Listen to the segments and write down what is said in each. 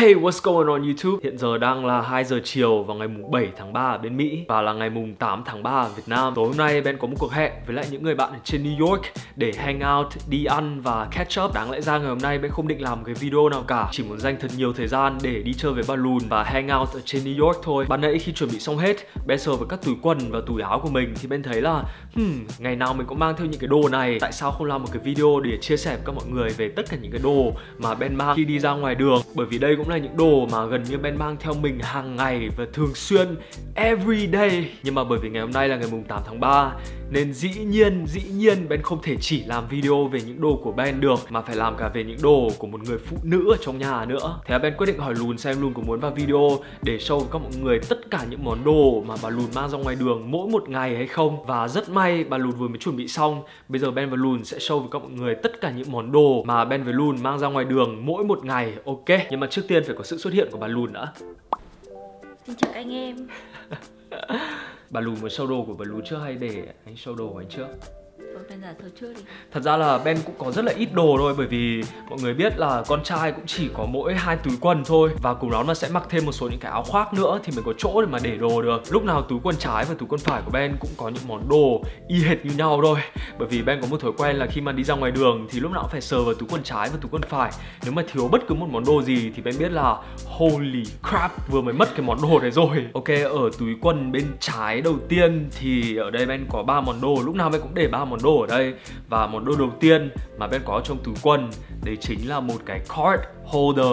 Hey, what's going on YouTube? Hiện giờ đang là 2 giờ chiều vào ngày mùng 7 tháng 3 ở bên Mỹ và là ngày mùng 8 tháng 3 ở Việt Nam. Tối hôm nay Ben có một cuộc hẹn với lại những người bạn ở trên New York để hang out, đi ăn và catch up. Đáng lẽ ra ngày hôm nay Ben không định làm cái video nào cả, chỉ muốn dành thật nhiều thời gian để đi chơi với bà Lùn và hang out ở trên New York thôi. Ban nãy khi chuẩn bị xong hết, Ben sờ vào các túi quần và túi áo của mình thì Ben thấy là ngày nào mình cũng mang theo những cái đồ này, tại sao không làm một cái video để chia sẻ với các mọi người về tất cả những cái đồ mà Ben mang khi đi ra ngoài đường, bởi vì đây cũng là những đồ mà gần như Ben mang theo mình hàng ngày và thường xuyên, everyday. Nhưng mà bởi vì ngày hôm nay là ngày mùng 8 tháng 3 nên dĩ nhiên Ben không thể chỉ làm video về những đồ của Ben được, mà phải làm cả về những đồ của một người phụ nữ ở trong nhà nữa. Thế là Ben quyết định hỏi Lùn xem Lùn có muốn vào video để show với các mọi người tất cả những món đồ mà bà Lùn mang ra ngoài đường mỗi một ngày hay không. Và rất may bà Lùn vừa mới chuẩn bị xong. Bây giờ Ben và Lùn sẽ show với các mọi người tất cả những món đồ mà Ben với Lùn mang ra ngoài đường mỗi một ngày. Ok, nhưng mà trước tiên phải có sự xuất hiện của bà Lùn đã. Xin chào anh em. Bà Lùn muốn show đồ của bà Lùn trước hay để anh show đồ của anh trước? Bây giờ thôi trước đi. Thật ra là Ben cũng có rất là ít đồ thôi, bởi vì mọi người biết là con trai cũng chỉ có mỗi 2 túi quần thôi, và cùng đó nó sẽ mặc thêm một số những cái áo khoác nữa thì mình có chỗ để mà để đồ được. Lúc nào túi quần trái và túi quần phải của Ben cũng có những món đồ y hệt như nhau thôi, bởi vì Ben có một thói quen là khi mà đi ra ngoài đường thì lúc nào cũng phải sờ vào túi quần trái và túi quần phải. Nếu mà thiếu bất cứ một món đồ gì thì Ben biết là holy crap, vừa mới mất cái món đồ đấy rồi. Ok, ở túi quần bên trái đầu tiên thì ở đây Ben có 3 món đồ, lúc nào Ben cũng để 3 món đồ ở đây. Và món đồ đầu tiên mà Ben có trong túi quần đấy chính là một cái card holder.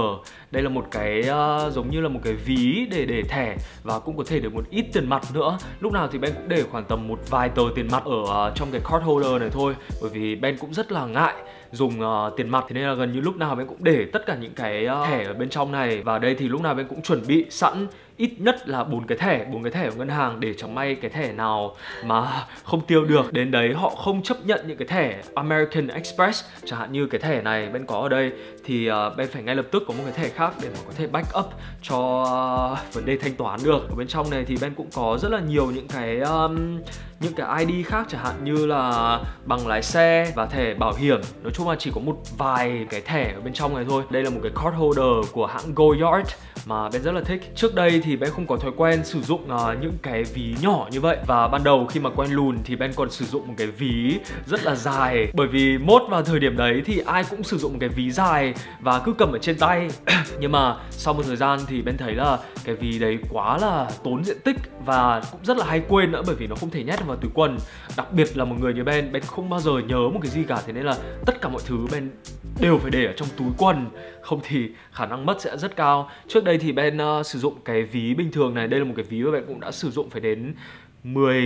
Đây là một cái giống như là một cái ví để thẻ, và cũng có thể để một ít tiền mặt nữa. Lúc nào thì Ben cũng để khoảng tầm một vài tờ tiền mặt ở trong cái card holder này thôi, bởi vì Ben cũng rất là ngại dùng tiền mặt, thế nên là gần như lúc nào Ben cũng để tất cả những cái thẻ ở bên trong này. Và đây thì lúc nào Ben cũng chuẩn bị sẵn ít nhất là 4 cái thẻ của ngân hàng, để chẳng may cái thẻ nào mà không tiêu được, đến đấy họ không chấp nhận những cái thẻ American Express, chẳng hạn như cái thẻ này Ben có ở đây, thì Ben phải ngay lập tức có một cái thẻ khác để mà có thể back up cho vấn đề thanh toán được. Ở bên trong này thì Ben cũng có rất là nhiều những cái ID khác, chẳng hạn như là bằng lái xe và thẻ bảo hiểm. Nói chung là chỉ có một vài cái thẻ ở bên trong này thôi. Đây là một cái card holder của hãng Goyard mà Ben rất là thích. Trước đây thì Ben không có thói quen sử dụng những cái ví nhỏ như vậy, và ban đầu khi mà quen Lùn thì Ben còn sử dụng một cái ví rất là dài, bởi vì mốt vào thời điểm đấy thì ai cũng sử dụng một cái ví dài và cứ cầm ở trên tay. Nhưng mà sau một thời gian thì Ben thấy là cái ví đấy quá là tốn diện tích và cũng rất là hay quên nữa, bởi vì nó không thể nhét vào túi quần. Đặc biệt là một người như Ben, Ben không bao giờ nhớ một cái gì cả, thế nên là tất cả mọi thứ Ben đều phải để ở trong túi quần, không thì khả năng mất sẽ rất cao. Trước đây thì Ben sử dụng cái ví bình thường này. Đây là một cái ví mà Ben cũng đã sử dụng phải đến 10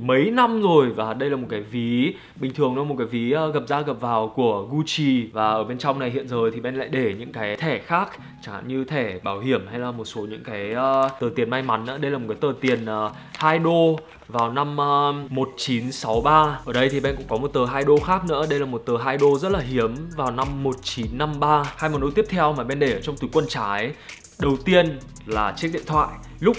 mấy năm rồi, và đây là một cái ví bình thường, nó một cái ví gập ra gập vào của Gucci. Và ở bên trong này hiện giờ thì Ben lại để những cái thẻ khác, chẳng hạn như thẻ bảo hiểm hay là một số những cái tờ tiền may mắn nữa. Đây là một cái tờ tiền 2 đô vào năm 1963. Ở đây thì Ben cũng có một tờ 2 đô khác nữa. Đây là một tờ 2 đô rất là hiếm vào năm 1953. Hai món đồ tiếp theo mà Ben để ở trong túi quần trái, đầu tiên là chiếc điện thoại. Lúc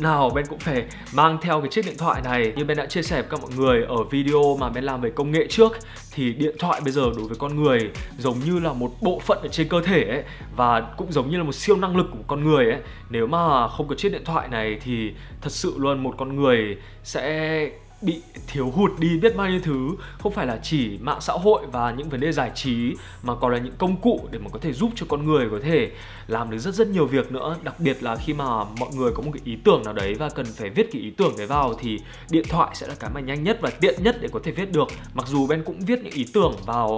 nào Ben cũng phải mang theo cái chiếc điện thoại này. Như Ben đã chia sẻ với các mọi người ở video mà Ben làm về công nghệ trước, thì điện thoại bây giờ đối với con người giống như là một bộ phận ở trên cơ thể ấy, và cũng giống như là một siêu năng lực của con người ấy. Nếu mà không có chiếc điện thoại này thì thật sự luôn một con người sẽ bị thiếu hụt đi biết bao nhiêu thứ. Không phải là chỉ mạng xã hội và những vấn đề giải trí, mà còn là những công cụ để mà có thể giúp cho con người có thể làm được rất nhiều việc nữa. Đặc biệt là khi mà mọi người có một cái ý tưởng nào đấy và cần phải viết cái ý tưởng đấy vào, thì điện thoại sẽ là cái mà nhanh nhất và tiện nhất để có thể viết được. Mặc dù Ben cũng viết những ý tưởng vào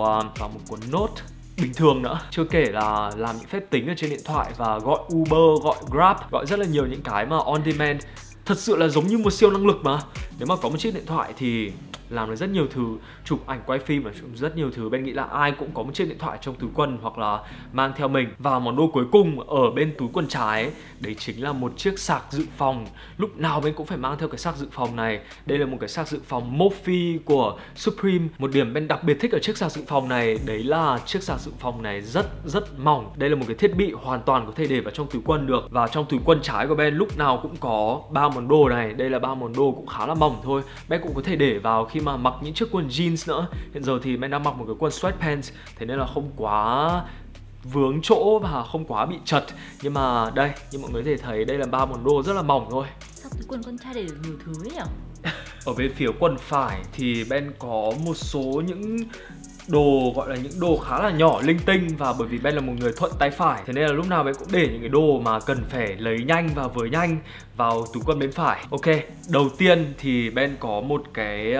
một cuốn note bình thường nữa. Chưa kể là làm những phép tính ở trên điện thoại, và gọi Uber, gọi Grab, gọi rất là nhiều những cái mà on demand. Thật sự là giống như một siêu năng lực mà. Nếu mà có một chiếc điện thoại thì làm được rất nhiều thứ, chụp ảnh, quay phim và rất nhiều thứ. Ben nghĩ là ai cũng có một chiếc điện thoại trong túi quần hoặc là mang theo mình. Và món đồ cuối cùng ở bên túi quần trái, đấy chính là một chiếc sạc dự phòng. Lúc nào Ben cũng phải mang theo cái sạc dự phòng này. Đây là một cái sạc dự phòng Mofi của Supreme. Một điểm Ben đặc biệt thích ở chiếc sạc dự phòng này, đấy là chiếc sạc dự phòng này rất mỏng. Đây là một cái thiết bị hoàn toàn có thể để vào trong túi quần được. Và trong túi quần trái của Ben lúc nào cũng có 3 món đồ này. Đây là 3 món đồ cũng khá là mỏng thôi. Ben cũng có thể để vào khi mà mặc những chiếc quần jeans nữa. Hiện giờ thì Ben đang mặc một cái quần sweatpants, thế nên là không quá vướng chỗ và không quá bị chật. Nhưng mà đây, như mọi người có thể thấy, đây là 3 món đồ rất là mỏng thôi. Sao cái quần con trai để được nhiều thứ ấy hả? Ở bên phía quần phải thì Ben có một số những đồ gọi là những đồ khá là nhỏ linh tinh, và bởi vì Ben là một người thuận tay phải, thế nên là lúc nào Ben cũng để những cái đồ mà cần phải lấy nhanh và với nhanh vào túi quần bên phải. Ok, đầu tiên thì Ben có một cái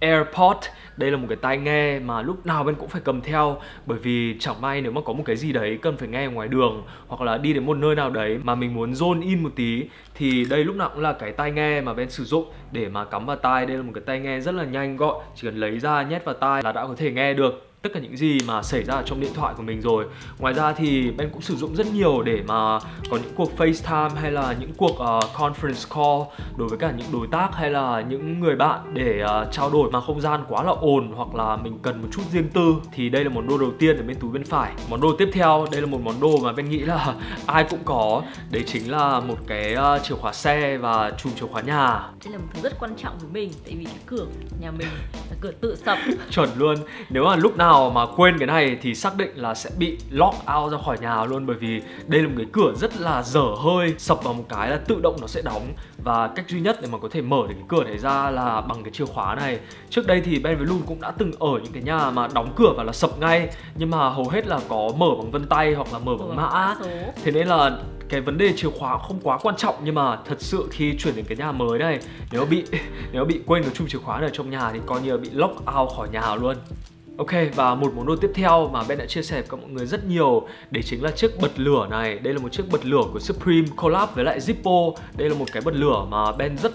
AirPod. Đây là một cái tai nghe mà lúc nào Ben cũng phải cầm theo, bởi vì chẳng may nếu mà có một cái gì đấy cần phải nghe ngoài đường hoặc là đi đến một nơi nào đấy mà mình muốn zone in một tí, thì đây lúc nào cũng là cái tai nghe mà Ben sử dụng để mà cắm vào tai. Đây là một cái tai nghe rất là nhanh gọn, chỉ cần lấy ra nhét vào tai là đã có thể nghe được tất cả những gì mà xảy ra trong điện thoại của mình rồi. Ngoài ra thì Ben cũng sử dụng rất nhiều để mà có những cuộc FaceTime hay là những cuộc conference call đối với cả những đối tác hay là những người bạn, để trao đổi mà không gian quá là ồn hoặc là mình cần một chút riêng tư. Thì đây là món đồ đầu tiên ở bên túi bên phải. Món đồ tiếp theo, đây là một món đồ mà Ben nghĩ là ai cũng có, đấy chính là một cái chìa khóa xe và chùm chìa khóa nhà. Đây là một thứ rất quan trọng với mình, tại vì cái cửa nhà mình là cửa tự sập. Chuẩn luôn, nếu mà lúc nào mà quên cái này thì xác định là sẽ bị lock out ra khỏi nhà luôn, bởi vì đây là một cái cửa rất là dở hơi, sập vào một cái là tự động nó sẽ đóng, và cách duy nhất để mà có thể mở được cái cửa này ra là bằng cái chìa khóa này. Trước đây thì Ben với Lun cũng đã từng ở những cái nhà mà đóng cửa và là sập ngay, nhưng mà hầu hết là có mở bằng vân tay hoặc là mở bằng mã, thế nên là cái vấn đề chìa khóa không quá quan trọng. Nhưng mà thật sự khi chuyển đến cái nhà mới này, nếu bị quên cái chùm chìa khóa ở trong nhà thì coi như là bị lock out khỏi nhà luôn. Ok, và một món đồ tiếp theo mà Ben đã chia sẻ với các mọi người rất nhiều, đấy chính là chiếc bật lửa này. Đây là một chiếc bật lửa của Supreme collab với lại Zippo. Đây là một cái bật lửa mà Ben rất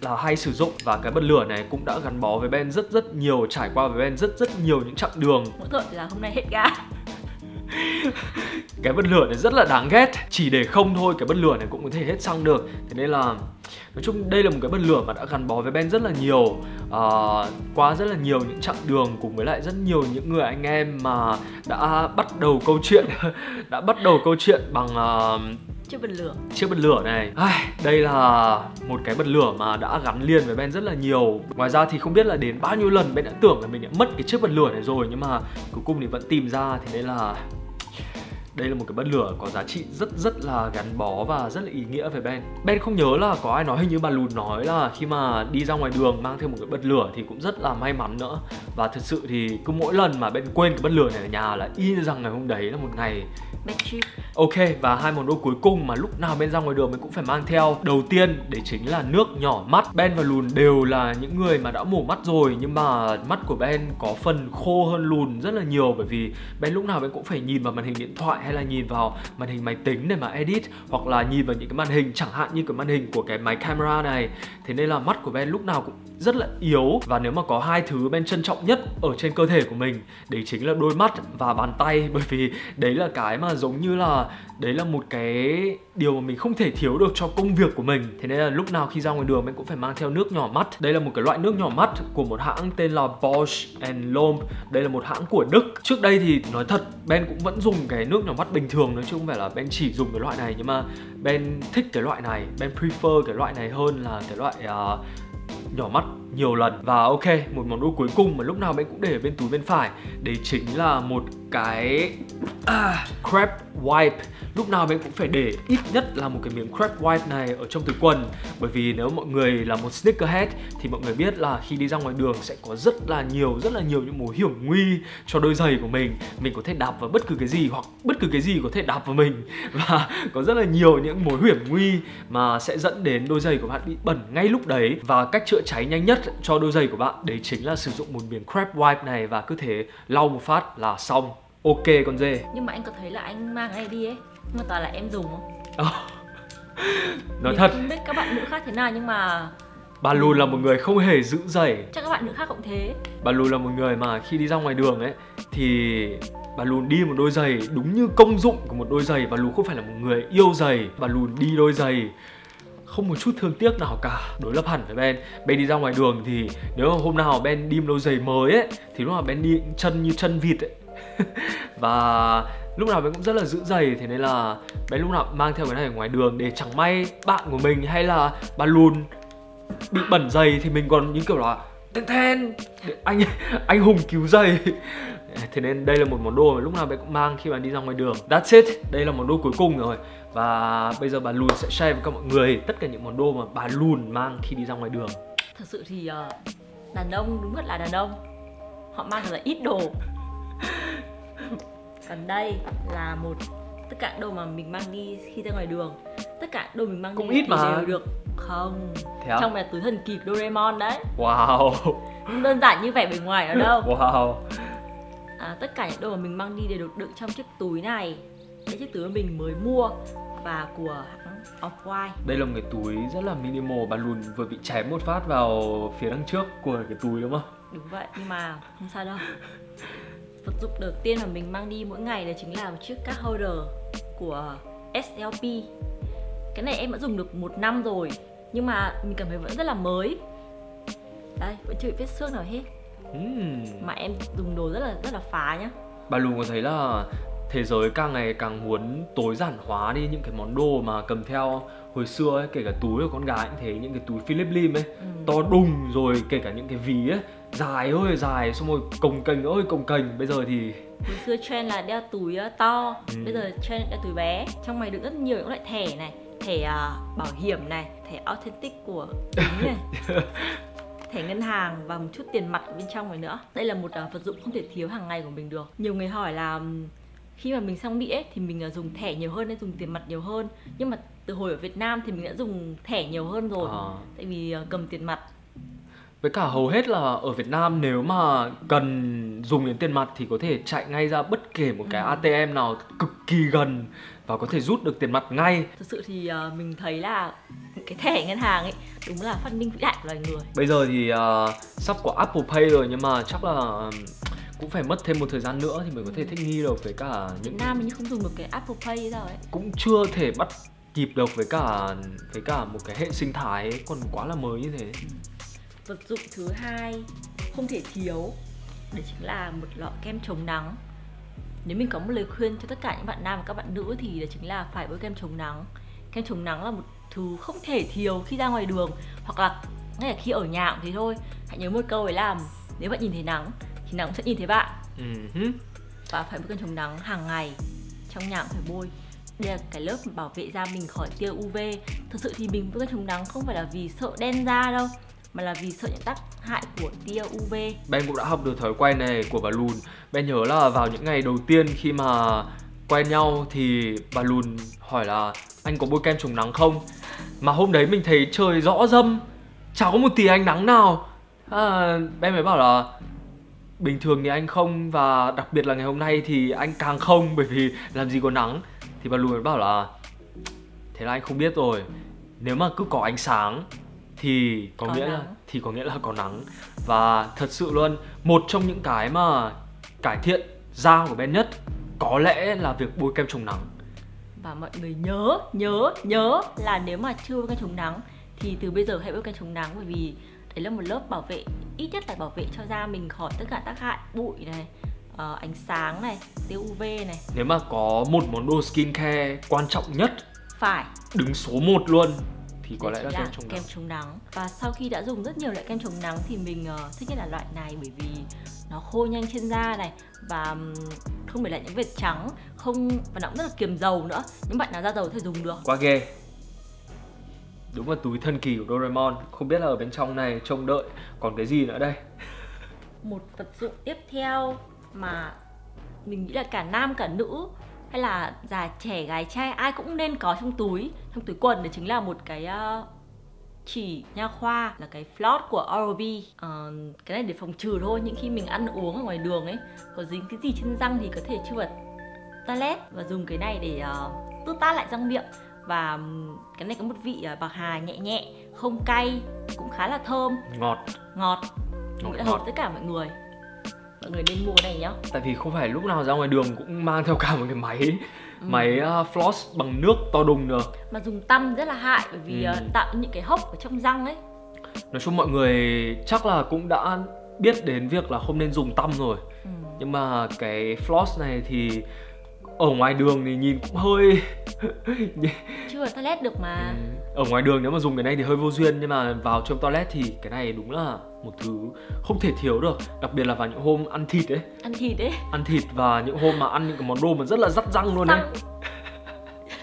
là hay sử dụng, và cái bật lửa này cũng đã gắn bó với Ben rất nhiều, trải qua với Ben rất nhiều những chặng đường. Mỗi tội là hôm nay hết ga. Cái bật lửa này rất là đáng ghét, chỉ để không thôi cái bật lửa này cũng có thể hết xăng được. Thế nên là nói chung đây là một cái bật lửa mà đã gắn bó với Ben rất là nhiều, qua rất là nhiều những chặng đường, cùng với lại rất nhiều những người anh em mà đã bắt đầu câu chuyện bằng chiếc bật lửa này. Đây là một cái bật lửa mà đã gắn liền với Ben rất là nhiều. Ngoài ra thì không biết là đến bao nhiêu lần Ben đã tưởng là mình đã mất cái chiếc bật lửa này rồi, nhưng mà cuối cùng thì vẫn tìm ra. Thế nên là đây là một cái bật lửa có giá trị rất là gắn bó và rất là ý nghĩa về Ben. Ben không nhớ là có ai nói, hình như bà Lùn nói là khi mà đi ra ngoài đường mang theo một cái bật lửa thì cũng rất là may mắn nữa. Và thật sự thì cứ mỗi lần mà Ben quên cái bật lửa này ở nhà là y rằng ngày hôm đấy là một ngày Ben trip. Ok, và hai món đồ cuối cùng mà lúc nào Ben ra ngoài đường mình cũng phải mang theo. Đầu tiên đấy chính là nước nhỏ mắt. Ben và Lùn đều là những người mà đã mổ mắt rồi, nhưng mà mắt của Ben có phần khô hơn Lùn rất là nhiều, bởi vì Ben lúc nào Ben cũng phải nhìn vào màn hình điện thoại hay là nhìn vào màn hình máy tính để mà edit, hoặc là nhìn vào những cái màn hình chẳng hạn như cái màn hình của cái máy camera này. Thế nên là mắt của Ben lúc nào cũng rất là yếu. Và nếu mà có hai thứ Ben trân trọng nhất ở trên cơ thể của mình, đấy chính là đôi mắt và bàn tay, bởi vì đấy là cái mà giống như là đấy là một cái điều mà mình không thể thiếu được cho công việc của mình. Thế nên là lúc nào khi ra ngoài đường mình cũng phải mang theo nước nhỏ mắt. Đây là một cái loại nước nhỏ mắt của một hãng tên là Bosch & Lomb. Đây là một hãng của Đức. Trước đây thì nói thật Ben cũng vẫn dùng cái nước nhỏ mắt bình thường nữa, chứ không phải là Ben chỉ dùng cái loại này. Nhưng mà Ben thích cái loại này, Ben prefer cái loại này hơn là cái loại nhỏ mắt nhiều lần. Và ok, một món đồ cuối cùng mà lúc nào Ben cũng để ở bên túi bên phải, đấy chính là một cái crepe wipe. Lúc nào Ben cũng phải để ít nhất là một cái miếng crepe wipe này ở trong túi quần, bởi vì nếu mọi người là một sneakerhead thì mọi người biết là khi đi ra ngoài đường sẽ có rất là nhiều những mối hiểm nguy cho đôi giày của mình. Mình có thể đạp vào bất cứ cái gì, hoặc bất cứ cái gì có thể đạp vào mình, và có rất là nhiều những mối hiểm nguy mà sẽ dẫn đến đôi giày của bạn bị bẩn ngay lúc đấy. Và cách chữa cháy nhanh nhất cho đôi giày của bạn đấy chính là sử dụng một miếng crepe wipe này, và cứ thế lau một phát là xong. Ok con dê. Nhưng mà anh có thấy là anh mang ai đi ấy, mà toàn là em dùng không? Nói thật, không biết các bạn nữ khác thế nào, nhưng mà bà Lùn là một người không hề giữ giày. Chắc các bạn nữ khác cũng thế. Bà Lùn là một người mà khi đi ra ngoài đường ấy thì bà Lùn đi một đôi giày đúng như công dụng của một đôi giày. Bà Lùn không phải là một người yêu giày, bà Lùn đi đôi giày không một chút thương tiếc nào cả. Đối lập hẳn với Ben. Ben đi ra ngoài đường thì nếu mà hôm nào Ben đi một đôi giày mới ấy, thì lúc nào Ben đi chân như chân vịt ấy. Và lúc nào Ben cũng rất là giữ giày, thế nên là Ben lúc nào mang theo cái này ở ngoài đường, để chẳng may bạn của mình hay là bà Lùn bị bẩn giày thì mình còn những kiểu là Tên Than, anh hùng cứu giày. Thế nên đây là một món đồ mà lúc nào bạn cũng mang khi bạn đi ra ngoài đường. That's it, đây là món đồ cuối cùng rồi. Và bây giờ bà Lùn sẽ share với các mọi người tất cả những món đồ mà bà Lùn mang khi đi ra ngoài đường. Thật sự thì đàn ông đúng thật là đàn ông, họ mang thật là ít đồ. Còn đây là một tất cả đồ mà mình mang đi khi ra ngoài đường. Tất cả đồ mình mang cũng đi ít mà đều được. Không, à? Trong là túi thần kịp Doraemon đấy. Wow, đơn giản như vẻ bề ngoài ở đâu. Wow. Tất cả những đồ mà mình mang đi đều được đựng trong chiếc túi này. Đây chiếc túi mà mình mới mua và của hãng Off-White. Đây là một cái túi rất là minimal. Bà Lùn vừa bị chém một phát vào phía đằng trước của cái túi đúng không? Đúng vậy, nhưng mà không sao đâu. Vật dụng đầu tiên mà mình mang đi mỗi ngày đó chính là một chiếc card holder của SLP. Cái này em đã dùng được 1 năm rồi, nhưng mà mình cảm thấy vẫn rất là mới. Đây, vẫn chưa bị vết xước nào hết. Mà em dùng đồ rất là phá nhá. Bà Lùn có thấy là thế giới càng ngày càng muốn tối giản hóa đi những cái món đồ mà cầm theo hồi xưa ấy, kể cả túi của con gái cũng thế, những cái túi Philip Lim ấy, to đùng, rồi kể cả những cái ví ấy, dài ơi dài, xong rồi cồng kềnh ơi cồng kềnh. Bây giờ thì hồi xưa trend là đeo túi to, bây giờ trend đeo túi bé. Trong này đựng rất nhiều những loại thẻ này, thẻ bảo hiểm này, thẻ authentic của Ý này, thẻ ngân hàng và một chút tiền mặt ở bên trong này nữa. Đây là một vật dụng không thể thiếu hàng ngày của mình được. Nhiều người hỏi là khi mà mình sang Mỹ ấy, thì mình dùng thẻ nhiều hơn hay dùng tiền mặt nhiều hơn. Nhưng mà từ hồi ở Việt Nam thì mình đã dùng thẻ nhiều hơn rồi, tại vì cầm tiền mặt. Với cả hầu hết là ở Việt Nam nếu mà cần dùng đến tiền mặt thì có thể chạy ngay ra bất kể một cái ATM nào cực kỳ gần và có thể rút được tiền mặt ngay. Thực sự thì mình thấy là cái thẻ ngân hàng ấy đúng là phát minh vĩ đại của loài người. Bây giờ thì sắp có Apple Pay rồi, nhưng mà chắc là cũng phải mất thêm một thời gian nữa thì mới có thể thích nghi được với cả những... Việt Nam mình không dùng được cái Apple Pay ấy rồi ấy. Cũng chưa thể bắt kịp được với cả một cái hệ sinh thái ấy, còn quá là mới như thế. Vật dụng thứ hai không thể thiếu đấy chính là một lọ kem chống nắng. Nếu mình có một lời khuyên cho tất cả những bạn nam và các bạn nữ thì đó chính là phải bôi kem chống nắng. Kem chống nắng là một thứ không thể thiếu khi ra ngoài đường, hoặc là ngay cả khi ở nhà cũng thế thôi. Hãy nhớ một câu ấy là nếu bạn nhìn thấy nắng thì nắng sẽ nhìn thấy bạn. Và phải bôi kem chống nắng hàng ngày, trong nhà cũng phải bôi. Đây là cái lớp bảo vệ da mình khỏi tia UV. Thực sự thì mình bôi kem chống nắng không phải là vì sợ đen da đâu, mà là vì sợ những tác hại của tia UV. Ben cũng đã học được thói quen này của bà Lùn. Ben nhớ là vào những ngày đầu tiên khi mà quen nhau thì bà Lùn hỏi là anh có bôi kem chống nắng không? Mà hôm đấy mình thấy trời rõ râm, chả có một tí ánh nắng nào. Ben mới bảo là bình thường thì anh không, và đặc biệt là ngày hôm nay thì anh càng không, bởi vì làm gì có nắng. Thì bà Lùn mới bảo là thế là anh không biết rồi, nếu mà cứ có ánh sáng thì có nghĩa là có nắng. Và thật sự luôn, một trong những cái mà cải thiện da của Ben nhất có lẽ là việc bôi kem chống nắng. Và mọi người nhớ là nếu mà chưa bôi kem chống nắng thì từ bây giờ hãy bôi kem chống nắng, bởi vì đấy là một lớp bảo vệ, ít nhất là bảo vệ cho da mình khỏi tất cả tác hại bụi này, ánh sáng này, tia UV này. Nếu mà có một món đồ skincare quan trọng nhất phải đứng số 1 luôn thì có lẽ là kem chống nắng. Và sau khi đã dùng rất nhiều loại kem chống nắng thì mình thích nhất là loại này, bởi vì nó khô nhanh trên da này và không để lại những vệt trắng, không, và nó cũng rất là kiềm dầu nữa. Những bạn nào da dầu thì dùng được. Quá ghê. Đúng là túi thần kỳ của Doraemon. Không biết là ở bên trong này trông đợi còn cái gì nữa đây. Một vật dụng tiếp theo mà mình nghĩ là cả nam cả nữ hay là già trẻ gái trai ai cũng nên có trong túi quần, đó chính là một cái chỉ nha khoa, là cái floss của Oral-B. Cái này để phòng trừ thôi, những khi mình ăn uống ở ngoài đường ấy có dính cái gì trên răng thì có thể chưa bật toilet và dùng cái này để tút tát lại răng miệng. Và cái này có một vị bạc hà nhẹ nhẹ, không cay, cũng khá là thơm, ngọt, tất cả mọi người. Mọi người nên mua cái này nhá. Tại vì không phải lúc nào ra ngoài đường cũng mang theo cả một cái máy floss bằng nước to đùng được. Mà dùng tăm rất là hại, bởi vì tạo những cái hốc ở trong răng ấy. Nói chung mọi người chắc là cũng đã biết đến việc là không nên dùng tăm rồi. Nhưng mà cái floss này thì ở ngoài đường thì nhìn cũng hơi vào toilet được mà. Ở ngoài đường nếu mà dùng cái này thì hơi vô duyên, nhưng mà vào trong toilet thì cái này đúng là một thứ không thể thiếu được. Đặc biệt là vào những hôm ăn thịt ấy. Ăn thịt và những hôm mà ăn những cái món đồ mà rất là dắt răng luôn ấy.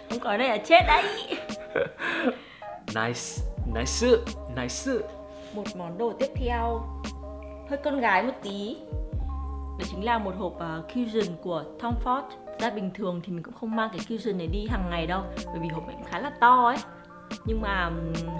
Không có này là chết đấy. Nice. Một món đồ tiếp theo hơi con gái một tí, đó chính là một hộp Kilian của Tom Ford. Ra bình thường thì mình cũng không mang cái Kilian này đi hàng ngày đâu, bởi vì hộp này cũng khá là to ấy. Nhưng mà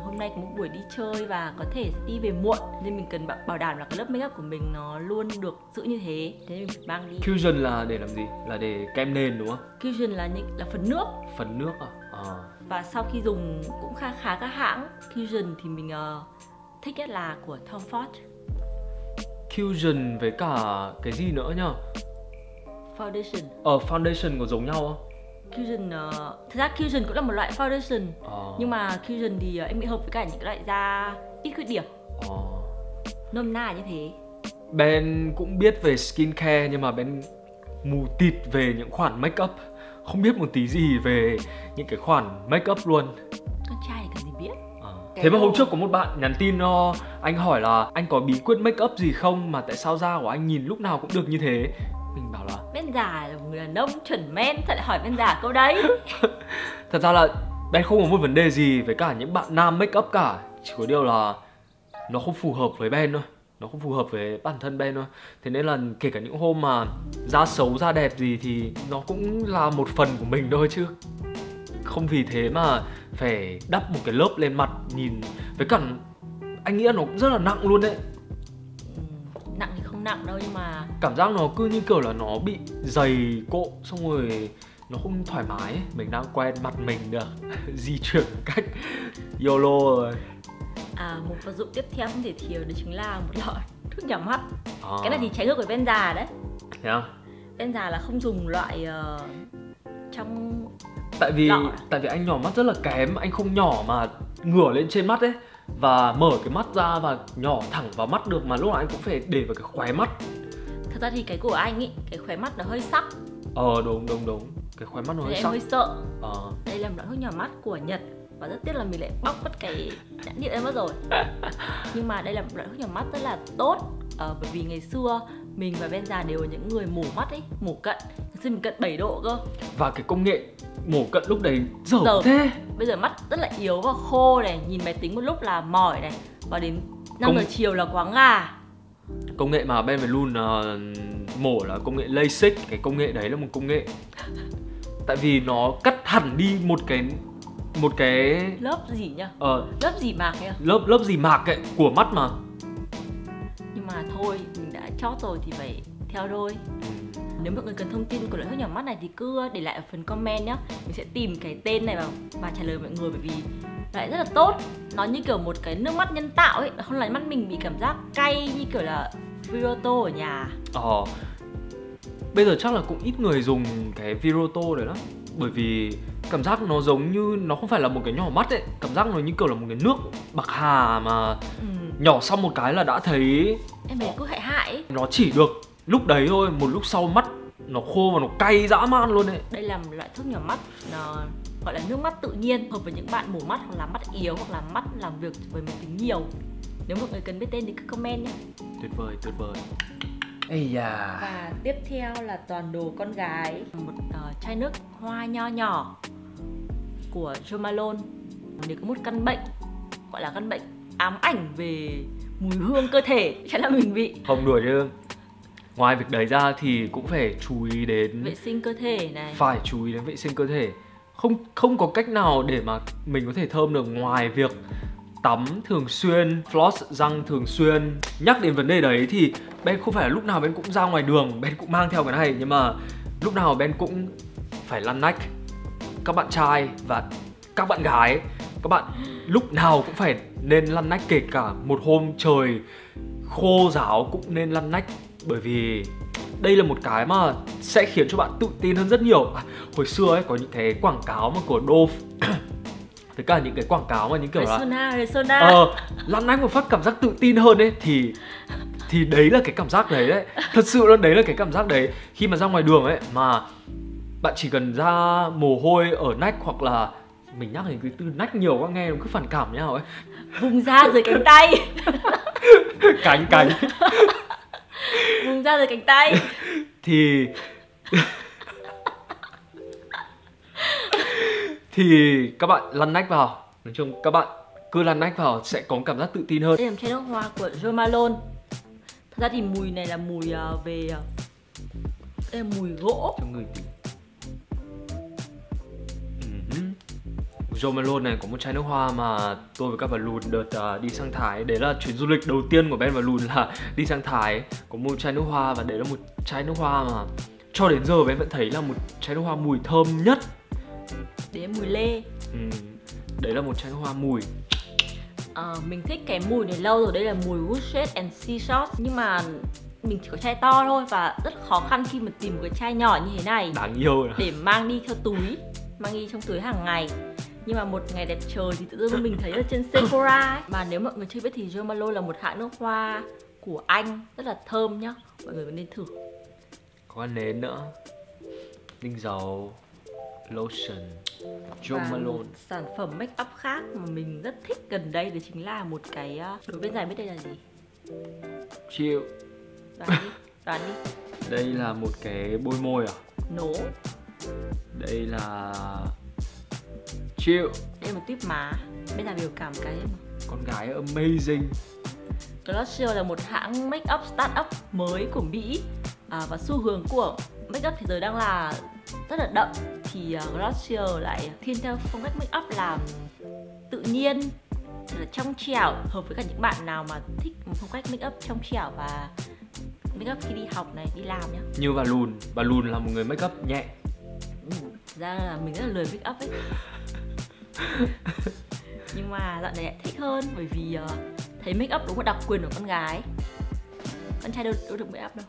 hôm nay có một buổi đi chơi và có thể đi về muộn, nên mình cần bảo đảm là cái lớp make up của mình nó luôn được giữ như thế. Thế nên mình phải mang đi. Kilian là để làm gì? Là để kem nền đúng không? Kilian là phấn nước. Phấn nước à? Và sau khi dùng cũng khá các hãng. Kilian thì mình thích nhất là của Tom Ford. Kilian với cả cái gì nữa nhở? Foundation. Foundation có giống nhau không? Kilian, thật ra Kilian cũng là một loại foundation. Nhưng mà Kilian thì em nghĩ hợp với cả những loại da ít khuyết điểm. Nôm na như thế. Ben cũng biết về skincare, nhưng mà Ben mù tịt về những khoản make up, không biết một tí gì về những cái khoản make up luôn. Con trai thì cần gì biết. Thế mà hôm trước có một bạn nhắn tin anh hỏi là anh có bí quyết make up gì không mà tại sao da của anh nhìn lúc nào cũng được như thế. Mình bảo là Ben già là một người đàn ông chuẩn men, thật lại hỏi Ben già câu đấy. Thật ra là Ben không có một vấn đề gì với cả những bạn nam make up cả, chỉ có điều là nó không phù hợp với Ben thôi, nó không phù hợp với bản thân Ben thôi. Thế nên là kể cả những hôm mà da xấu da đẹp gì thì nó cũng là một phần của mình thôi, chứ không vì thế mà phải đắp một cái lớp lên mặt nhìn. Với cả anh nghĩ nó cũng rất là nặng luôn đấy. Nặng thì không nặng đâu, nhưng mà cảm giác nó cứ như kiểu là nó bị dày cộ, xong rồi nó không thoải mái ấy. Mình đang quen mặt mình được di chuyển cách YOLO rồi. Một vật dụng tiếp theo không thể thiếu đó chính là một loại thuốc nhỏ mắt. Cái này thì trái ngược với Ben già đấy. Thế à? Ben già là không dùng loại trong. Tại vì anh nhỏ mắt rất là kém, anh không nhỏ mà ngửa lên trên mắt ấy, và mở cái mắt ra và nhỏ thẳng vào mắt được, mà lúc nào anh cũng phải để vào cái khóe mắt. Thật ra thì cái của anh ý, cái khóe mắt nó hơi sắc. Đúng, cái khóe mắt nó hơi sắc. Em hơi sợ. Đây là một loại thuốc nhỏ mắt của Nhật, và rất tiếc là mình lại bóc mất cái nhãn hiệu em mất rồi. Nhưng mà đây là một loại thuốc nhỏ mắt rất là tốt, bởi vì ngày xưa mình và Ben già đều là những người mổ mắt ấy, mổ cận. Ngày xưa mình cận 7 độ cơ. Và cái công nghệ mổ cận lúc đấy dở thế. Bây giờ mắt rất là yếu và khô này, nhìn máy tính một lúc là mỏi này, và đến 5 giờ chiều là quáng gà. Công nghệ mà Ben và Lun mổ là công nghệ LASIK. Cái công nghệ đấy là một công nghệ tại vì nó cắt hẳn đi một cái lớp gì nhỉ? Lớp gì mạc ấy à? Lớp gì mạc ấy của mắt mà. Nhưng mà thôi, mình đã chót rồi thì phải theo đôi. Nếu mọi người cần thông tin của loại thuốc nhỏ mắt này thì cứ để lại ở phần comment nhé. Mình sẽ tìm cái tên này và trả lời mọi người, bởi vì lại rất là tốt. Nó như kiểu một cái nước mắt nhân tạo ấy, không là mắt mình bị cảm giác cay như kiểu là Viroto ở nhà. Bây giờ chắc là cũng ít người dùng cái Viroto đấy lắm, bởi vì cảm giác nó giống như, nó không phải là một cái nhỏ mắt ấy. Cảm giác nó như kiểu là một cái nước bạc hà mà nhỏ xong một cái là đã thấy. Em bé cứ hại ấy. Nó chỉ được lúc đấy thôi, một lúc sau mắt nó khô và nó cay dã man luôn ấy. Đây là một loại thuốc nhỏ mắt, nó gọi là nước mắt tự nhiên, hợp với những bạn mổ mắt hoặc là mắt yếu hoặc là mắt làm việc với máy tính nhiều. Nếu mọi người cần biết tên thì cứ comment nhé. Tuyệt vời. Và tiếp theo là toàn đồ con gái. Một chai nước hoa nho nhỏ của Jo Malone. Nếu có một căn bệnh, gọi là căn bệnh ám ảnh về mùi hương cơ thể, chắc là mình bị. Không đùa chứ. Ngoài việc đấy ra thì cũng phải chú ý đến vệ sinh cơ thể này. Phải chú ý đến vệ sinh cơ thể. Không có cách nào để mà mình có thể thơm được ngoài việc tắm thường xuyên, floss răng thường xuyên. Nhắc đến vấn đề đấy thì Ben không phải là lúc nào Ben cũng ra ngoài đường, Ben cũng mang theo cái này, nhưng mà lúc nào Ben cũng phải lăn nách. Các bạn trai và các bạn gái, các bạn lúc nào cũng phải nên lăn nách, kể cả một hôm trời khô ráo cũng nên lăn nách. Bởi vì đây là một cái mà sẽ khiến cho bạn tự tin hơn rất nhiều. Hồi xưa ấy có những cái quảng cáo mà của Dove với cả những cái quảng cáo mà những kiểu là lăn nách một phát cảm giác tự tin hơn ấy, thì đấy là cái cảm giác đấy. Thật sự luôn, đấy là cái cảm giác đấy. Khi mà ra ngoài đường ấy mà bạn chỉ cần ra mồ hôi ở nách hoặc là Mình nhắc đến cái từ nách nhiều quá nghe nó cứ phản cảm nhau ấy. Vùng da dưới cánh tay. Cánh. Vùng da dưới cánh tay. Thì các bạn lăn nách vào. Nói chung các bạn cứ lăn nách vào sẽ có cảm giác tự tin hơn. Đây là chai nước hoa của Jo Malone. Thật ra thì mùi này là mùi về... Đây là mùi gỗ. Cho người tí. Jo Malone này có một chai nước hoa mà tôi với các bạn lùn đợt đi sang Thái. Đấy là chuyến du lịch đầu tiên của Ben và lùn là đi sang Thái. Có một chai nước hoa và đấy là một chai nước hoa mà cho đến giờ Ben vẫn thấy là một chai nước hoa mùi thơm nhất. Đấy mùi lê. Đấy là một chai nước hoa mùi. Mình thích cái mùi này lâu rồi. Đây là mùi Woodshade and Sea Shot. Nhưng mà mình chỉ có chai to thôi và rất khó khăn khi mà tìm một cái chai nhỏ như thế này. Đáng yêu rồi. Để mang đi theo túi, mang đi trong túi hàng ngày. Nhưng mà một ngày đẹp trời thì tự dưng mình thấy ở trên Sephora ấy. Mà nếu mọi người chưa biết thì Jo Malone là một hãng nước hoa của Anh. Rất là thơm nhá, mọi người nên thử. Có nến nữa. Tinh dầu. Lotion. Jo Malone. Sản phẩm make up khác mà mình rất thích gần đây đó chính là một cái... Đối bên dài biết đây là gì? Chịu. Đoán đi. Đây là một cái bôi môi à? Nổ. Đây là... Chịu. Đây là một tuyếp má. Bên là biểu cảm cái mà. Con gái amazing. Glossier là một hãng make up startup mới của Mỹ và xu hướng của make up thế giới đang là rất là đậm. Thì Glossier lại thiên theo phong cách make up làm tự nhiên, là trong trẻo, hợp với cả những bạn nào mà thích phong cách make up trong trẻo và make up khi đi học này, đi làm nhá. Như bà lùn là một người make up nhẹ. Ra là mình rất là lười make up ấy. Nhưng mà dạo này lại thích hơn bởi vì thấy make up đúng là đặc quyền của con gái. Con trai đâu được make up đâu.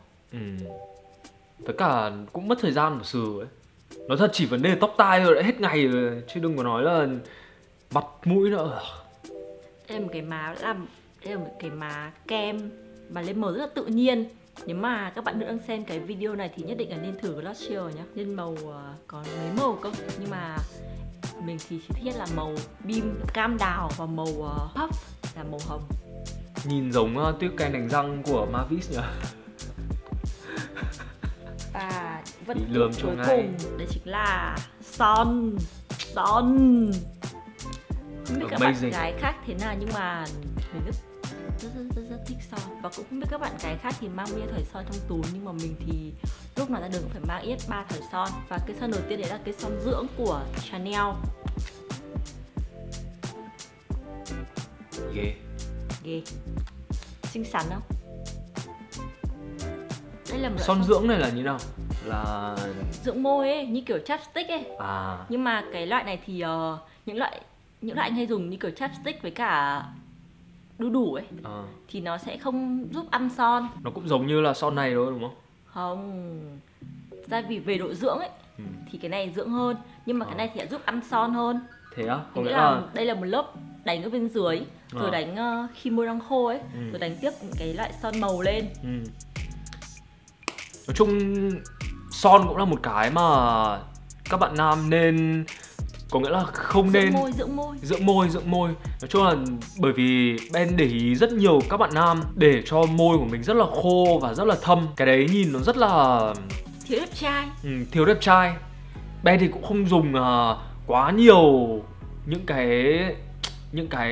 Với cả cũng mất thời gian một xừ ấy. Nói thật chỉ vấn đề tóc tai rồi đã hết ngày rồi. Chứ đừng có nói là mặt mũi nữa. Đây là một cái má làm, đây là một cái má kem mà lên màu rất là tự nhiên. Nếu mà các bạn nữ đang xem cái video này thì nhất định là nên thử Glossier nhá. Nên màu có mấy màu cơ. Nhưng mà mình thì chỉ thích nhất là màu beam cam đào và màu puff là màu hồng. Nhìn giống tuyết kem đánh răng của Mavis nhỉ. Và vẫn lườm cuối cùng đấy chính là son. Không biết các bạn gái khác thế nào nhưng mà mình rất thích son. Và cũng không biết các bạn gái khác thì mang bao nhiêu thỏi son trong túi, nhưng mà mình thì lúc nào ra đường cũng phải mang ít 3 thỏi son. Và cái son đầu tiên đấy là cái son dưỡng của Chanel. Ghê. Xinh xắn không? Đây là một son dưỡng này là như nào? Là dưỡng môi ấy, như kiểu chapstick ấy. Nhưng mà cái loại này thì những loại anh hay dùng như kiểu chapstick với cả đu đủ ấy. Thì nó sẽ không giúp ăn son. Nó cũng giống như là son này thôi đúng không? Không. Tại vì về độ dưỡng ấy thì cái này dưỡng hơn, nhưng mà cái này thì giúp ăn son hơn. Thế á? Có nghĩa là đây là một lớp đánh ở bên dưới, rồi đánh khi môi đang khô ấy, rồi đánh tiếp cái loại son màu lên. Nói chung son cũng là một cái mà các bạn nam nên, có nghĩa là không nên dưỡng môi. Nói chung là bởi vì Ben để ý rất nhiều các bạn nam để cho môi của mình rất là khô và rất là thâm. Cái đấy nhìn nó rất là thiếu đẹp trai. Thiếu đẹp trai. Ben thì cũng không dùng quá nhiều những cái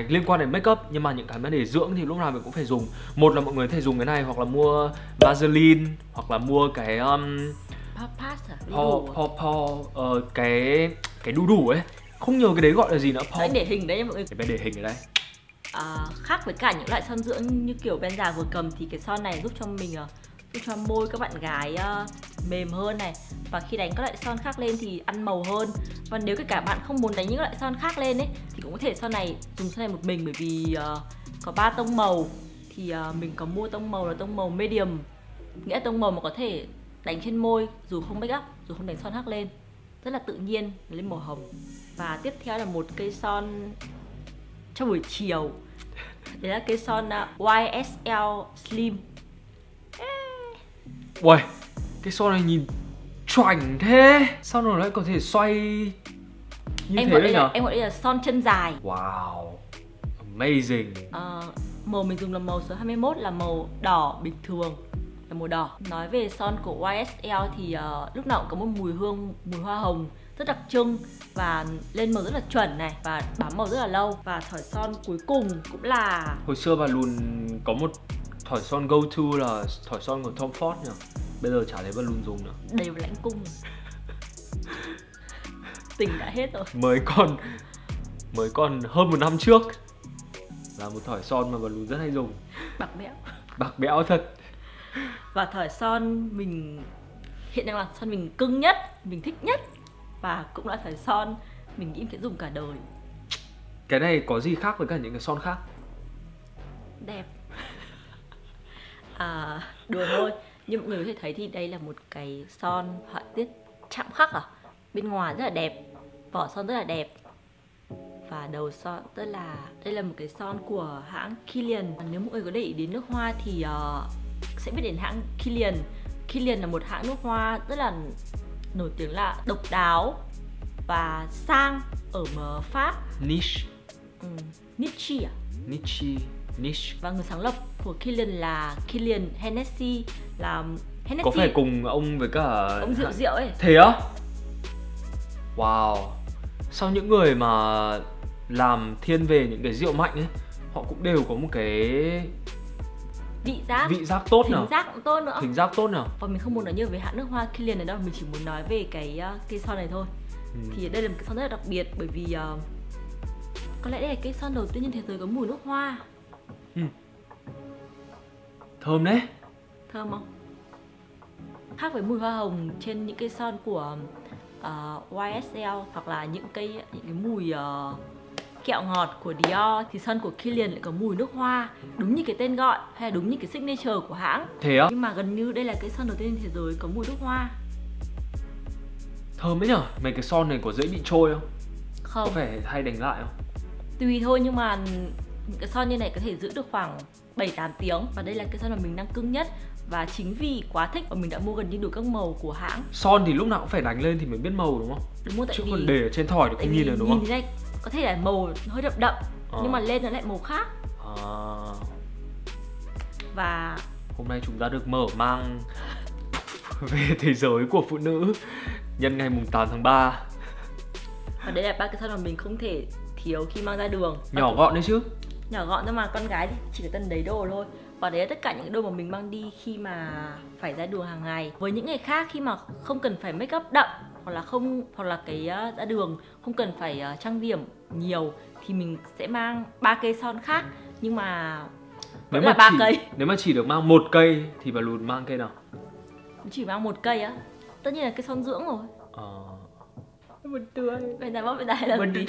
liên quan đến make up, nhưng mà những cái mà để dưỡng thì lúc nào mình cũng phải dùng. Một là mọi người có thể dùng cái này hoặc là mua Vaseline hoặc là mua cái cái đu đủ ấy. Không nhớ cái đấy gọi là gì nữa. Đấy, để hình đấy nha mọi người. Để hình ở đây. Khác với cả những loại son dưỡng như kiểu Ben già vừa cầm thì cái son này giúp cho mình giúp cho môi các bạn gái mềm hơn này, và khi đánh các loại son khác lên thì ăn màu hơn. Và nếu kể cả bạn không muốn đánh những loại son khác lên ấy thì cũng có thể dùng son này một mình, bởi vì có 3 tông màu thì mình có mua tông màu là tông màu medium, nghĩa là tông màu mà có thể đánh trên môi dù không make up, dù không đánh son khác lên, rất là tự nhiên lên màu hồng. Và tiếp theo là một cây son trong buổi chiều, đấy là cây son YSL Slim. Uầy, cái son này nhìn choảnh thế. Sao nó lại có thể xoay Em gọi đây là son chân dài. Wow, amazing. Màu mình dùng là màu số 21, là màu đỏ bình thường, là màu đỏ. Nói về son của YSL thì lúc nào cũng có một mùi hương, mùi hoa hồng rất đặc trưng và lên màu rất là chuẩn này, và bám màu rất là lâu. Và thỏi son cuối cùng cũng là... Hồi xưa bà Lùn có một thỏi son go to là thỏi son của Tom Ford nhỉ? Bây giờ chả thấy bà Lùn dùng nữa. Đều lãnh cung. Tình đã hết rồi. Mới còn hơn một năm trước là một thỏi son mà bà Lùn rất hay dùng. Bạc bẽo. Bạc bẽo thật. Và thỏi son mình hiện đang là son mình cưng nhất, mình thích nhất, và cũng là thỏi son mình nghĩ mình sẽ dùng cả đời. Cái này có gì khác với cả những cái son khác? Đẹp. Đùa thôi. Như mọi người có thể thấy thì đây là một cái son họa tiết chạm khắc à? Bên ngoài rất là đẹp, vỏ son rất là đẹp, và đầu son rất là... Đây là một cái son của hãng Kilian. Nếu mọi người có để ý đến nước hoa thì sẽ biết đến hãng Kilian. Kilian là một hãng nước hoa rất là nổi tiếng, là độc đáo và sang ở Pháp. Niche. Niche à? Niche. Và người sáng lập của Kilian là Kilian Hennessy, là Hennessy. Có phải cùng ông với cả... Ông rượu ấy. Thế á? Wow. Sao những người mà làm thiên về những cái rượu mạnh ấy, họ cũng đều có một cái... Vị giác tốt nào. Thính giác tốt nào. Và mình không muốn nói nhiều về hãng nước hoa Kilian này đâu, mình chỉ muốn nói về cái son này thôi. Thì đây là một cái son rất là đặc biệt, bởi vì có lẽ đây là cái son đầu tiên trên thế giới có mùi nước hoa. Thơm đấy. Thơm không? Khác với mùi hoa hồng trên những cái son của YSL, hoặc là những cái mùi kẹo ngọt của Dior, thì son của Kilian lại có mùi nước hoa, đúng như cái tên gọi, hay là đúng như cái signature của hãng. Thế á? Nhưng mà gần như đây là cái son đầu tiên trên thế giới có mùi nước hoa. Thơm ấy nhở? Mấy cái son này có dễ bị trôi không? Không. Có phải hay đánh lại không? Tùy thôi, nhưng mà những cái son như này có thể giữ được khoảng 7-8 tiếng. Và đây là cái son mà mình đang cưng nhất, và chính vì quá thích và mình đã mua gần như đủ các màu của hãng. Son thì lúc nào cũng phải đánh lên thì mới biết màu, đúng không? Đúng rồi, tại chứ vì... còn để ở trên thỏi thì không nhìn được, đúng không? Nhìn thế này có thể là màu hơi đậm đậm, nhưng mà lên nó lại màu khác. Và hôm nay chúng ta được mở mang về thế giới của phụ nữ nhân ngày mùng 8 tháng 3. Và đây là ba cái son mà mình không thể thiếu khi mang ra đường. Nhỏ gọn đấy chứ. Nhỏ gọn thôi mà, con gái thì chỉ có tần đấy đồ thôi. Và đấy là tất cả những đồ mà mình mang đi khi mà phải ra đường hàng ngày. Với những người khác khi mà không cần phải make up đậm, hoặc là cái ra đường không cần phải trang điểm nhiều, thì mình sẽ mang 3 cây son khác, nhưng mà vẫn là 3 cây. Nếu mà chỉ được mang 1 cây thì bà Lùn mang cây nào? Chỉ mang 1 cây á? Tất nhiên là cây son dưỡng rồi. Một tươi. Mày giải bóp bên này là một gì?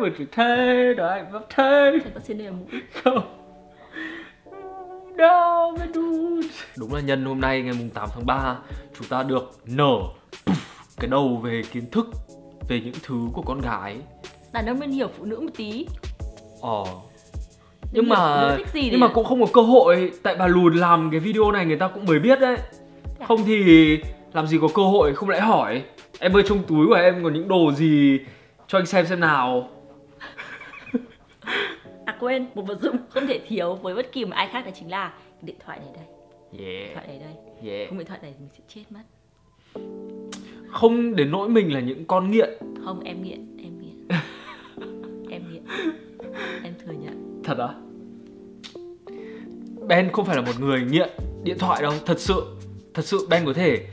Một thê, đó anh bóp thê. Chẳng ta xin đây là mũi. Không. Đâu, mày đùn. Đúng là nhân hôm nay ngày mùng 8 tháng 3 chúng ta được nở cái đầu về kiến thức về những thứ của con gái. Đàn ông nên hiểu phụ nữ một tí. Nhưng mà cũng không có cơ hội, tại bà Lùn làm cái video này người ta cũng mới biết đấy. Không thì làm gì có cơ hội, không lẽ hỏi em ơi trong túi của em còn những đồ gì cho anh xem nào. Quên, một vật dụng không thể thiếu với bất kỳ một ai khác, đó chính là điện thoại này đây. Điện thoại này đây. Không điện thoại này mình sẽ chết mất. Không đến nỗi mình là những con nghiện. Không, em nghiện. Em thừa nhận. Thật á? Ben không phải là một người nghiện điện thoại đâu, thật sự Ben có thể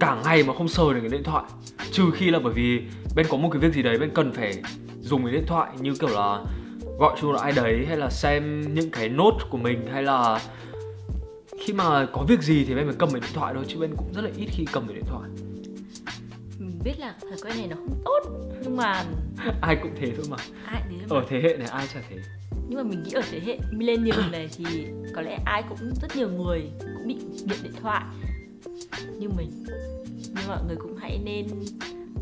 cả ngày mà không sờ được cái điện thoại, trừ khi là bởi vì Ben có một cái việc gì đấy Ben cần phải dùng cái điện thoại, như kiểu là gọi chung là ai đấy, hay là xem những cái nốt của mình, hay là khi mà có việc gì thì bên phải cầm cái điện thoại thôi, chứ bên cũng rất là ít khi cầm cái điện thoại. Mình biết là thói quen này nó không tốt, nhưng mà ai cũng thế thôi mà. Ở thế hệ này ai chả thế. Nhưng mà mình nghĩ ở thế hệ millennial này thì có lẽ ai cũng, rất nhiều người cũng bị nghiện điện thoại như mình. Nhưng mọi người cũng hãy nên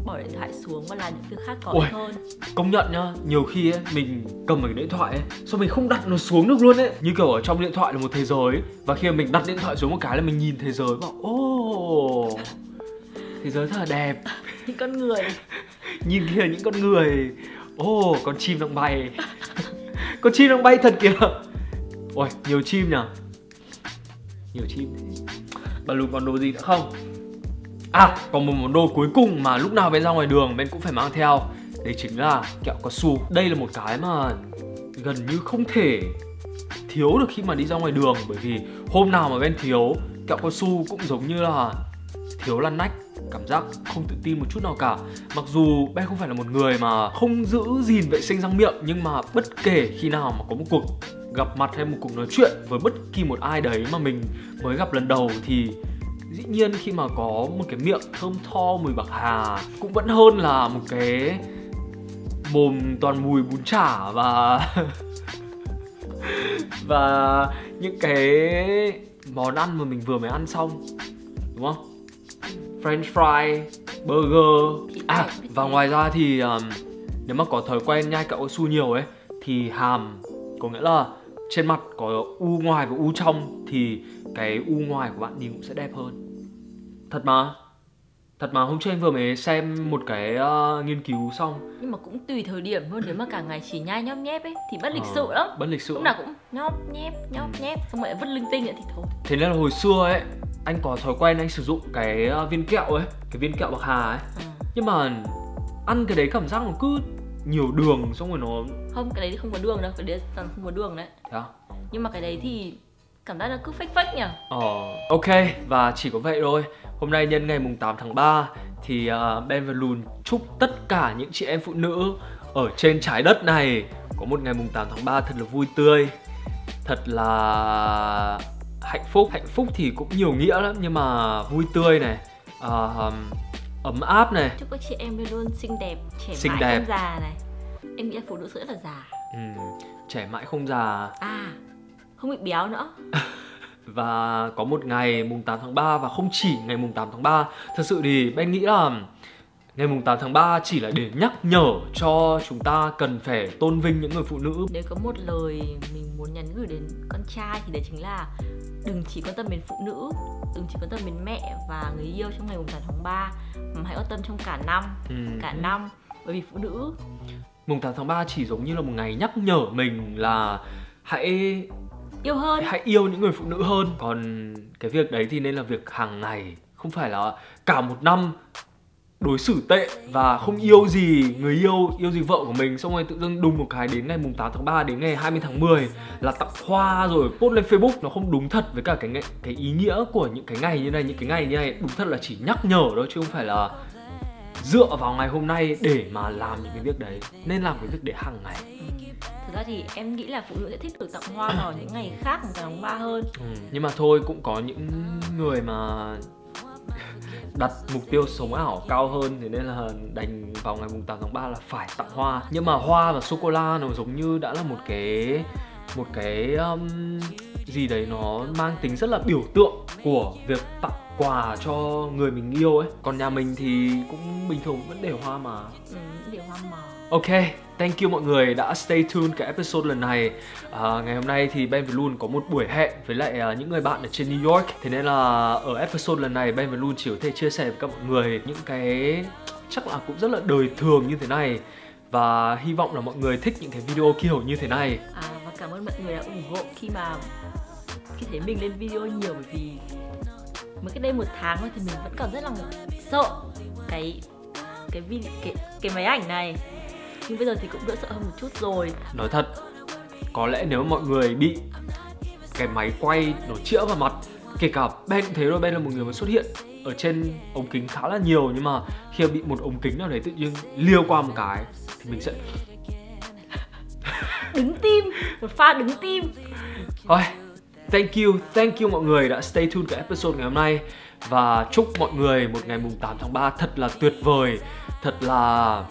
bỏ điện thoại xuống và làm những thứ khác có ích hơn. Công nhận nhá, nhiều khi ấy, mình cầm cái điện thoại ấy, xong mình không đặt nó xuống được luôn ấy. Như kiểu ở trong điện thoại là một thế giới, và khi mà mình đặt điện thoại xuống một cái là mình nhìn thế giới và bảo ô, thế giới thật là đẹp. Những con người. Nhìn kìa những con người. Ồ, con chim đang bay. Con chim đang bay thật kìa. Ôi, nhiều chim nhỉ. Nhiều chim. Bà Lùn còn đồ gì nữa không? À, còn một món đồ cuối cùng mà lúc nào bên ra ngoài đường bên cũng phải mang theo. Đấy chính là kẹo cao su. Đây là một cái mà gần như không thể thiếu được khi mà đi ra ngoài đường. Bởi vì hôm nào mà bên thiếu kẹo cao su cũng giống như là thiếu lăn nách, cảm giác không tự tin một chút nào cả. Mặc dù Ben không phải là một người mà không giữ gìn vệ sinh răng miệng, nhưng mà bất kể khi nào mà có một cuộc gặp mặt hay một cuộc nói chuyện với bất kỳ một ai đấy mà mình mới gặp lần đầu thì dĩ nhiên khi mà có một cái miệng thơm tho mùi bạc hà cũng vẫn hơn là một cái mồm toàn mùi bún chả và và những cái món ăn mà mình vừa mới ăn xong, đúng không? French fry, burger. À, và ngoài ra thì nếu mà có thói quen nhai kẹo cao su nhiều ấy thì hàm, có nghĩa là trên mặt có u ngoài và u trong, thì cái u ngoài của bạn nhìn cũng sẽ đẹp hơn. Thật mà. Thật mà, hôm trước anh vừa mới xem một cái nghiên cứu xong. Nhưng mà cũng tùy thời điểm hơn, nếu mà cả ngày chỉ nhai nhóp nhép ấy thì bất lịch sự lắm. Bất lịch sự. Lúc nào cũng nhóp nhép, xong rồi vứt linh tinh ấy thì thôi. Thế nên là hồi xưa ấy, anh có thói quen anh sử dụng cái viên kẹo ấy, cái viên kẹo bạc hà ấy. Nhưng mà ăn cái đấy cảm giác nó cứ nhiều đường xong rồi nó... Không, cái đấy thì không có đường đâu, cái đấy không có đường đấy. Thế à? Nhưng mà cái đấy thì cảm giác nó cứ phách phách nhỉ. Ok, và chỉ có vậy thôi. Hôm nay nhân ngày mùng 8 tháng 3 thì Ben và Lùn chúc tất cả những chị em phụ nữ ở trên trái đất này có một ngày mùng 8 tháng 3 thật là vui tươi, thật là hạnh phúc. Hạnh phúc thì cũng nhiều nghĩa lắm, nhưng mà vui tươi này, ấm áp này. Chúc các chị em luôn xinh đẹp, trẻ mãi không già này. Em nghĩ là phụ nữ sẽ là già. Trẻ mãi không già. À, không bị béo nữa. Và có một ngày mùng 8 tháng 3 và không chỉ ngày mùng 8 tháng 3. Thật sự thì Ben nghĩ là ngày mùng 8 tháng 3 chỉ là để nhắc nhở cho chúng ta cần phải tôn vinh những người phụ nữ. Nếu có một lời mình muốn nhắn gửi đến con trai thì đấy chính là đừng chỉ quan tâm đến phụ nữ, đừng chỉ quan tâm đến mẹ và người yêu trong ngày mùng 8 tháng 3 mà hãy quan tâm trong cả năm. Cả năm. Bởi vì phụ nữ mùng 8 tháng 3 chỉ giống như là một ngày nhắc nhở mình là hãy yêu hơn, hãy yêu những người phụ nữ hơn. Còn cái việc đấy thì nên là việc hàng ngày, không phải là cả một năm đối xử tệ và không yêu gì người yêu gì vợ của mình, xong rồi tự dưng đùng một cái đến ngày mùng 8 tháng 3 đến ngày 20 tháng 10 là tặng hoa rồi post lên Facebook. Nó không đúng thật với cả cái ý nghĩa của những cái ngày như này. Những cái ngày như này đúng thật là chỉ nhắc nhở thôi, chứ không phải là dựa vào ngày hôm nay để mà làm những cái việc đấy. Nên làm cái việc để hàng ngày. Thực ra thì em nghĩ là phụ nữ sẽ thích được tặng hoa vào những ngày khác mùng 8 tháng 3 hơn. Nhưng mà thôi, cũng có những người mà đặt mục tiêu sống ảo cao hơn, thế nên là đành vào ngày mùng 8 tháng 3 là phải tặng hoa. Nhưng mà hoa và sô cô la nó giống như đã là một cái gì đấy, nó mang tính rất là biểu tượng của việc tặng quà cho người mình yêu ấy. Còn nhà mình thì cũng bình thường vẫn để hoa mà. Để hoa mà. Ok, thank you mọi người đã stay tuned cái episode lần này. Ngày hôm nay thì Ben và Lun có một buổi hẹn với lại những người bạn ở trên New York. Thế nên là ở episode lần này Ben và Lun chỉ có thể chia sẻ với các mọi người những cái chắc là cũng rất là đời thường như thế này. Và hy vọng là mọi người thích những cái video kiểu như thế này. Và cảm ơn mọi người đã ủng hộ khi thấy mình lên video nhiều, bởi vì mới cách đây một tháng thôi thì mình vẫn còn rất là sợ cái máy ảnh này. Nhưng bây giờ thì cũng đỡ sợ hơn một chút rồi. Nói thật, có lẽ nếu mọi người bị cái máy quay nó chĩa vào mặt, kể cả Ben cũng thế thôi, Ben là một người mà xuất hiện ở trên ống kính khá là nhiều, nhưng mà khi bị một ống kính nào đấy tự nhiên liêu qua một cái thì mình sẽ đứng tim, một pha đứng tim. Thôi, thank you mọi người đã stay tuned cái episode ngày hôm nay. Và chúc mọi người một ngày mùng 8 tháng 3 thật là tuyệt vời, thật là...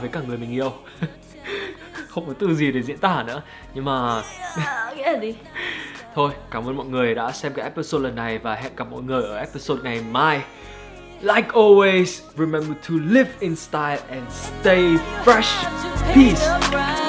với cả người mình yêu. Không có từ gì để diễn tả nữa. Nhưng mà thôi, cảm ơn mọi người đã xem cái episode lần này. Và hẹn gặp mọi người ở episode ngày mai. Like always, remember to live in style and stay fresh. Peace.